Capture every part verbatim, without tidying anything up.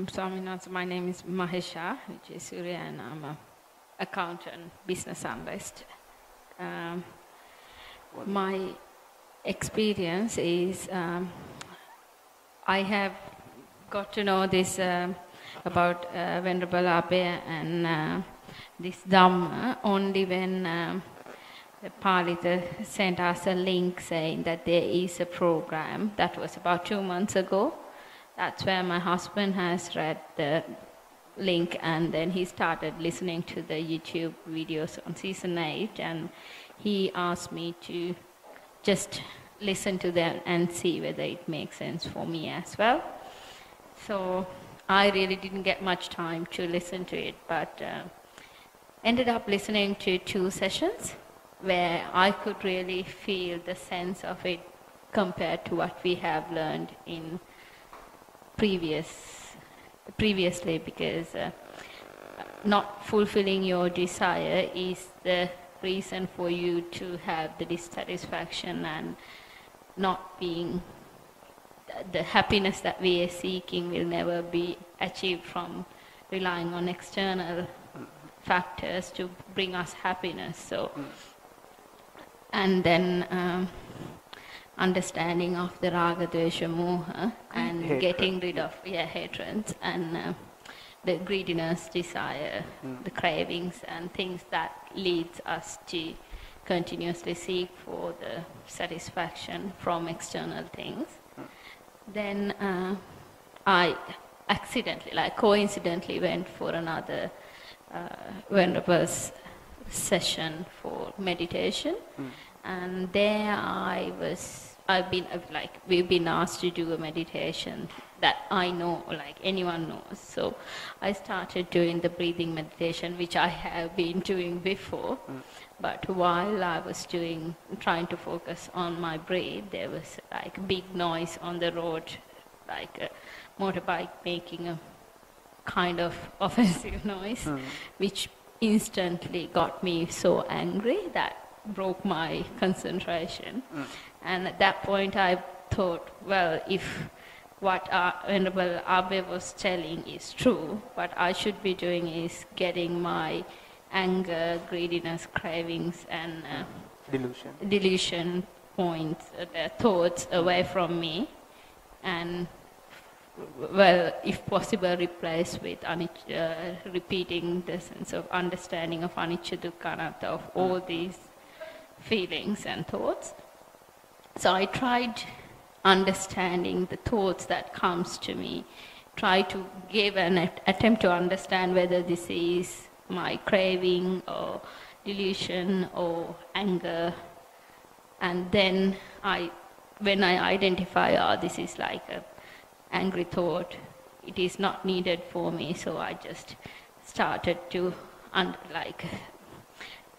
Um, Swaminathan, my name is Mahesha Vijayasuri, and I'm an accountant, business analyst. Um, my experience is um, I have got to know this uh, about uh, Venerable Abhay and uh, this Dhamma only when um, Palita sent us a link saying that there is a program. That was about two months ago. That's where my husband has read the link, and then he started listening to the YouTube videos on season eight, and he asked me to just listen to them and see whether it makes sense for me as well. So I really didn't get much time to listen to it, but uh, ended up listening to two sessions where I could really feel the sense of it compared to what we have learned in previous, previously, because uh, not fulfilling your desire is the reason for you to have the dissatisfaction and not being, the happiness that we are seeking will never be achieved from relying on external factors to bring us happiness. So, and then um, understanding of the Ragadvesha moha and hatred. Getting rid of yeah hatreds and uh, the greediness, desire, mm. the cravings and things that leads us to continuously seek for the satisfaction from external things. Mm. Then uh, I accidentally, like coincidentally, went for another uh, Venerable's session for meditation. Mm. And there I was, I've been, like, we've been asked to do a meditation that I know, like anyone knows. So I started doing the breathing meditation, which I have been doing before. Mm. But while I was doing, trying to focus on my breath, there was like big noise on the road, like a motorbike making a kind of offensive noise, mm. which instantly got me so angry that broke my concentration. Mm. And at that point I thought, well, if what Venerable Abhay was telling is true, what I should be doing is getting my anger, greediness, cravings and uh, delusion. delusion points, uh, their thoughts away from me, and well, if possible, replace with uh, repeating the sense of understanding of Anichadu Kanatha, of all these feelings and thoughts. So I tried understanding the thoughts that comes to me, try to give an at attempt to understand whether this is my craving or delusion or anger. And then I, when I identify, oh, this is like a angry thought, it is not needed for me, so I just started to un like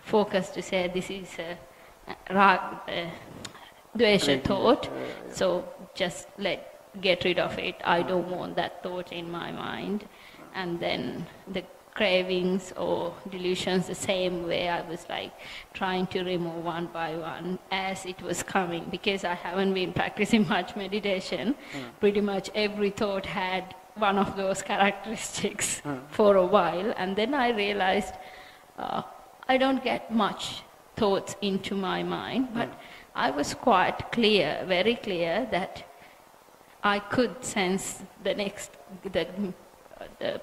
focus to say this is a rag, uh, dvesha thought, yeah, yeah. So just let get rid of it. I don't want that thought in my mind. And then the cravings or delusions the same way, I was like trying to remove one by one as it was coming, because I haven't been practicing much meditation. Mm. Pretty much every thought had one of those characteristics mm. for a while, and then I realized uh, I don't get much thoughts into my mind, but mm. I was quite clear, very clear that I could sense the next, the the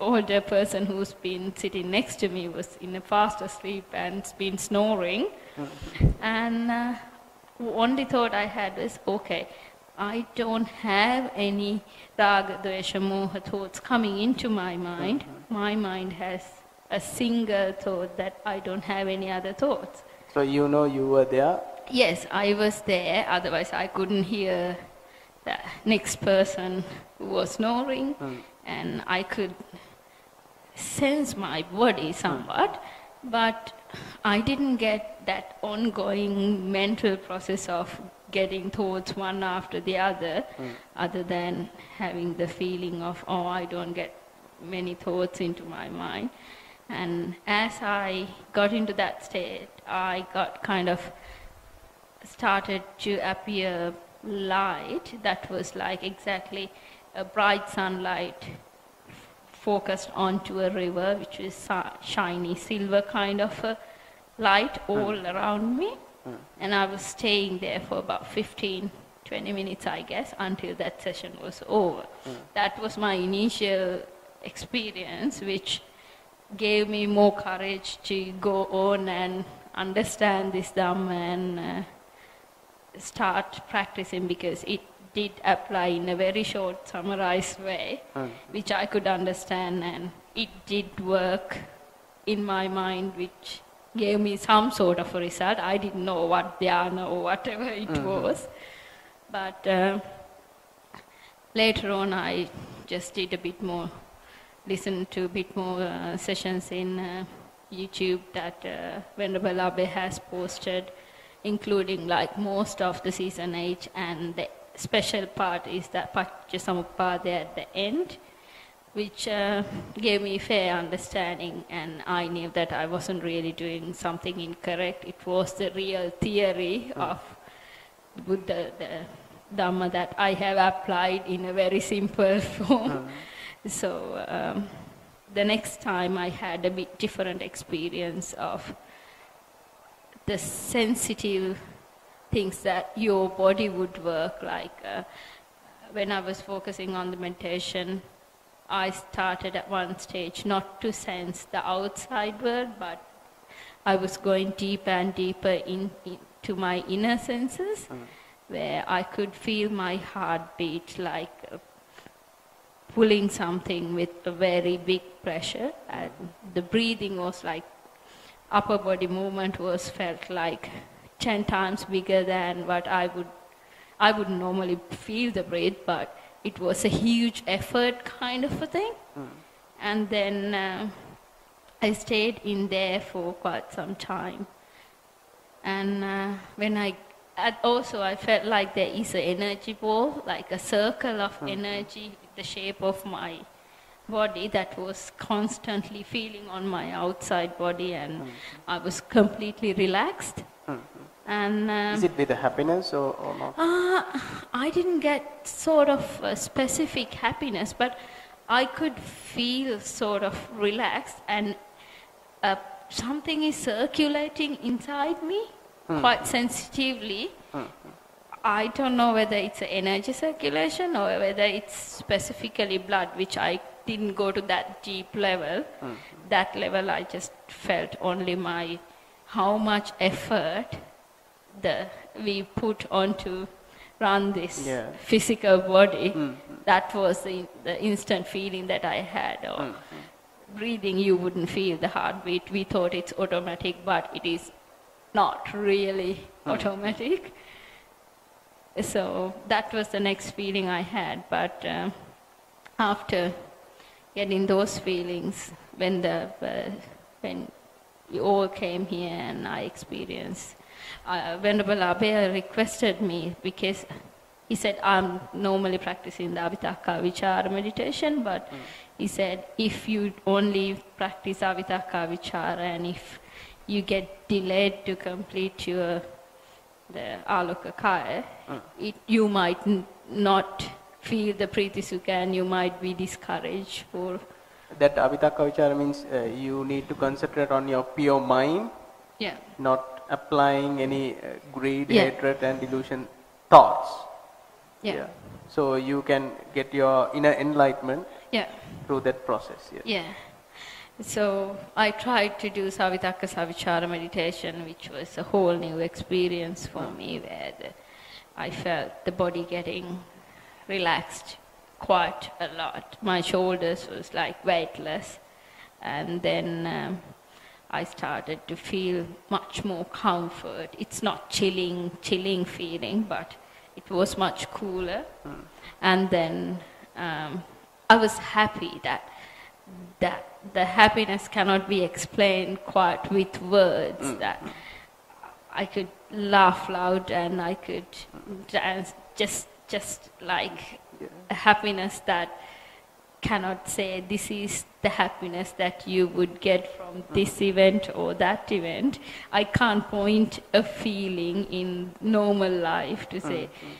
older person who's been sitting next to me was in a fast asleep and been snoring. Mm. And uh, only thought I had was, okay, I don't have any raga, dvesha, moha thoughts coming into my mind. Mm-hmm. My mind has a single thought that I don't have any other thoughts. So you know you were there? Yes, I was there. Otherwise I couldn't hear the next person who was snoring. Mm. And I could sense my body somewhat, but I didn't get that ongoing mental process of getting thoughts one after the other, mm. other than having the feeling of, oh, I don't get many thoughts into my mind. And as I got into that state, I got kind of started to appear light that was like exactly a bright sunlight focused onto a river, which is shiny silver kind of a light all mm. around me. Mm. And I was staying there for about fifteen, twenty minutes, I guess, until that session was over. Mm. That was my initial experience, which gave me more courage to go on and understand this Dhamma and uh, start practicing, because it did apply in a very short, summarized way, mm. which I could understand, and it did work in my mind, which gave me some sort of a result. I didn't know what dhyana or whatever it mm-hmm. was, but uh, later on I just did a bit more, listened to a bit more uh, sessions in uh, YouTube that uh, Venerable Abhay has posted, including like most of the season eight, and the special part is that Paticca Samuppada at the end, which uh, gave me fair understanding, and I knew that I wasn't really doing something incorrect. It was the real theory mm. of Buddha, the Dhamma that I have applied in a very simple form. Mm. So um, the next time I had a bit different experience of the sensitive things that your body would work like. Uh, when I was focusing on the meditation, I started at one stage not to sense the outside world, but I was going deeper and deeper in, into my inner senses, mm. where I could feel my heartbeat like uh, pulling something with a very big pressure, and the breathing was like, upper body movement was felt like ten times bigger than what I would, I would normally feel the breath, but it was a huge effort kind of a thing. Mm. And then uh, I stayed in there for quite some time. And uh, when I, I, also I felt like there is an energy ball, like a circle of mm. energy, the shape of my body that was constantly feeling on my outside body, and mm. I was completely relaxed. Mm-hmm. And, um, is it with the happiness or, or not? Uh, I didn't get sort of a specific happiness, but I could feel sort of relaxed, and uh, something is circulating inside me mm. quite sensitively. Mm-hmm. I don't know whether it's energy circulation or whether it's specifically blood, which I didn't go to that deep level. Mm-hmm. That level I just felt only my how much effort the, we put on to run this yeah. physical body. Mm-hmm. That was the, the instant feeling that I had. Or mm-hmm. breathing, you wouldn't feel the heartbeat. We thought it's automatic, but it is not really mm-hmm. automatic. So that was the next feeling I had. But uh, after getting those feelings, when the uh, when we all came here and I experienced, uh, Venerable Abhay requested me, because he said, I'm normally practicing the Avitaka Vichara meditation, but mm. he said, if you only practice Avitaka Vichara, and if you get delayed to complete your the Aloka Kaya, mm. it, you might n not feel the Preeti Sukha, and you might be discouraged for... That Avitaka Vichara means uh, you need to concentrate on your pure mind, yeah. not applying any uh, greed, yeah. hatred and delusion thoughts. Yeah. yeah. So you can get your inner enlightenment yeah. through that process. Yeah. yeah. So I tried to do Savitaka Savichara meditation, which was a whole new experience for mm. me, where the, I felt the body getting relaxed quite a lot. My shoulders was like weightless, and then um, I started to feel much more comfort. It's not chilling, chilling feeling, but it was much cooler. Mm. And then um, I was happy that that the happiness cannot be explained quite with words. Mm. That I could laugh loud, and I could dance, just just like. Yeah. A happiness that cannot say this is the happiness that you would get from this event or that event. I can't point a feeling in normal life to say mm-hmm.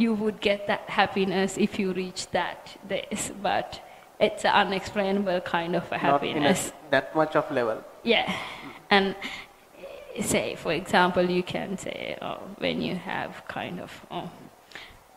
you would get that happiness if you reach that this, but It's an unexplainable kind of a happiness. Not in a, that much of level. Yeah. Mm. And say, for example, you can say, oh, when you have kind of oh,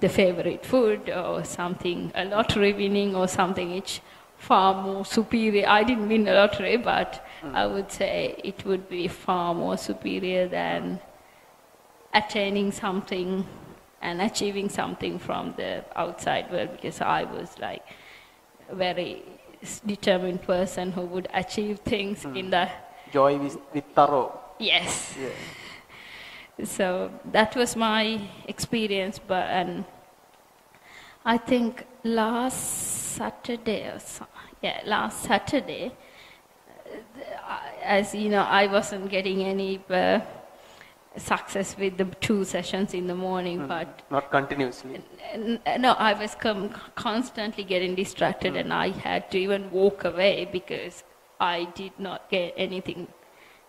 the favorite food or something, a lottery winning or something, it's far more superior. I didn't win a lottery, but mm. I would say it would be far more superior than attaining something and achieving something from the outside world, because I was like a very determined person who would achieve things mm. in the... Joy with, with tarot. Yes. Yeah. So that was my experience, but and I think last Saturday or so, yeah, last Saturday, as you know, I wasn't getting any uh, success with the two sessions in the morning, mm, but not continuously. N n no, I was com constantly getting distracted, mm. and I had to even walk away because I did not get anything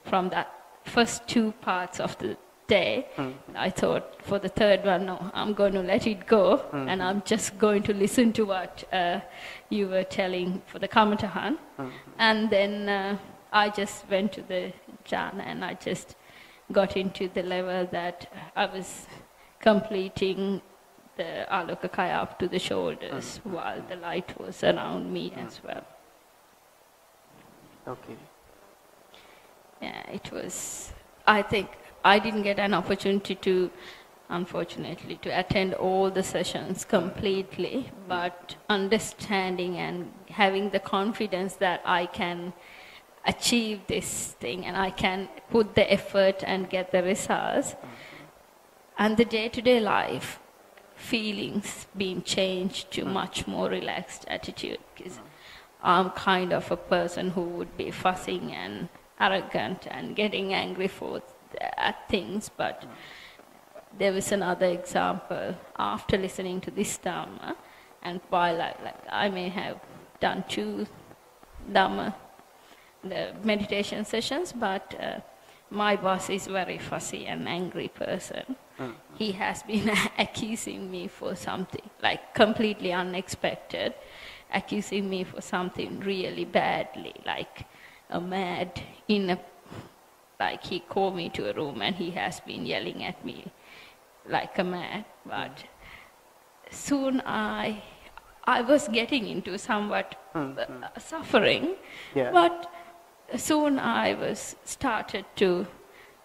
from that. First two parts of the day, mm. I thought for the third one, no, I'm going to let it go, mm. and I'm just going to listen to what uh, you were telling for the Kamatahan. Mm. And then uh, I just went to the jhana, and I just got into the level that I was completing the Aloka Kaya up to the shoulders, mm. while the light was around me mm. as well. Okay. Yeah, it was, I think, I didn't get an opportunity to, unfortunately, to attend all the sessions completely, but understanding and having the confidence that I can achieve this thing and I can put the effort and get the results, and the day-to-day life, feelings being changed to much more relaxed attitude, because I'm kind of a person who would be fussing and arrogant and getting angry for at things, but there was another example. After listening to this Dhamma, and while I, like, I may have done two Dhamma the meditation sessions, but uh, my boss is a very fussy and angry person. Mm. He has been accusing me for something, like completely unexpected, accusing me for something really badly, like a mad, in a, like he called me to a room and he has been yelling at me like a mad, but soon I, I was getting into somewhat mm-hmm. suffering, yeah. but soon I was started to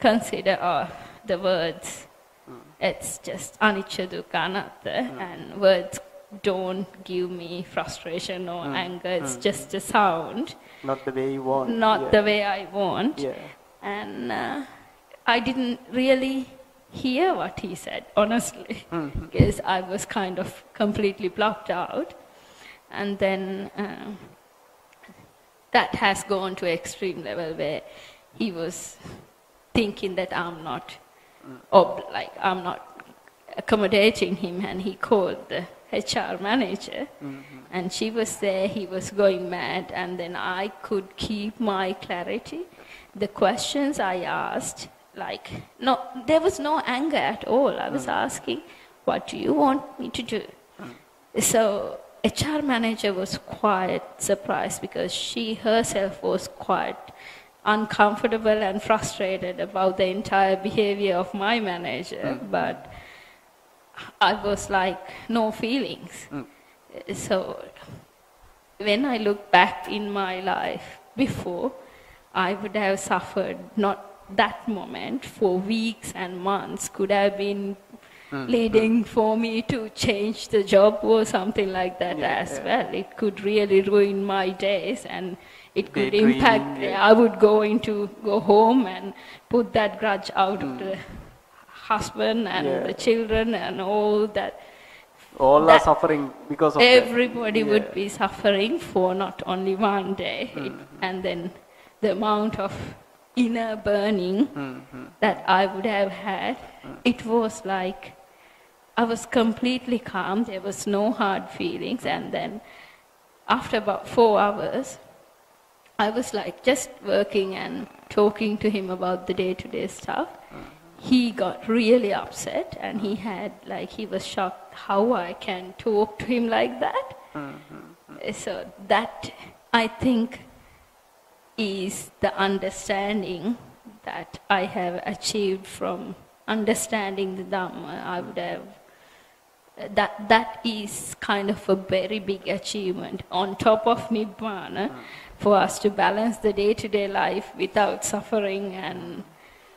consider uh, the words, mm. it's just Anichadu Kanatha, mm. and words don't give me frustration or mm. anger, it's mm. just a sound. Not the way you want. Not yeah. the way I want. Yeah. And uh, I didn't really hear what he said, honestly, mm-hmm. because I was kind of completely blocked out. And then um, that has gone to extreme level where he was thinking that I'm not, mm. ob like I'm not accommodating him, and he called the H R manager, mm-hmm. and she was there, he was going mad, and then I could keep my clarity. The questions I asked, like, no, there was no anger at all. I was mm-hmm. asking, what do you want me to do? Mm-hmm. So H R manager was quite surprised, because she herself was quite uncomfortable and frustrated about the entire behavior of my manager, mm-hmm. but I was like, no feelings. Mm. So when I look back in my life before, I would have suffered, not that moment, for weeks and months, could have been mm. leading mm. for me to change the job or something like that yeah, as yeah. well. It could really ruin my days, and it could Day impact, dream, yeah. I would go into, go home and put that grudge out mm. of the husband and yeah. the children and all that. All that are suffering because of everybody yeah. would be suffering for not only one day. Mm-hmm. it, and then the amount of inner burning mm-hmm. that I would have had, mm. it was like I was completely calm, there was no hard feelings, mm. and then after about four hours, I was like just working and talking to him about the day-to-day stuff. Mm. He got really upset, and he had, like, he was shocked how I can talk to him like that. Mm-hmm. So that, I think, is the understanding that I have achieved from understanding the Dhamma. I would have, that that is kind of a very big achievement on top of Nibbana, for us to balance the day-to-day life without suffering and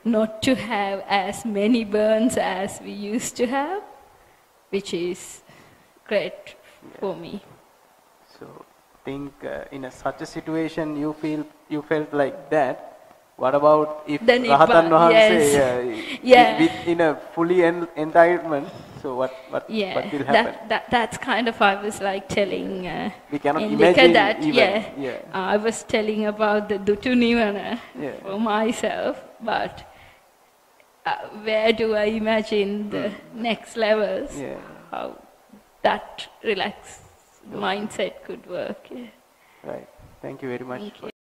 not to have as many burns as we used to have, which is great for me. So, think uh, in a, such a situation you feel you felt like that. What about if Rahatan Vahanse, yes. yeah, yeah. in a fully en entitlement? So what what, yeah, what will happen? That, that, that's kind of I was like telling. Uh, we cannot imagine that. Even. Yeah, yeah. Uh, I was telling about the Duttu Nivana yeah. for myself, but uh, where do I imagine the hmm. next levels? Yeah. How that relaxed mindset could work? Yeah. Right. Thank you very much.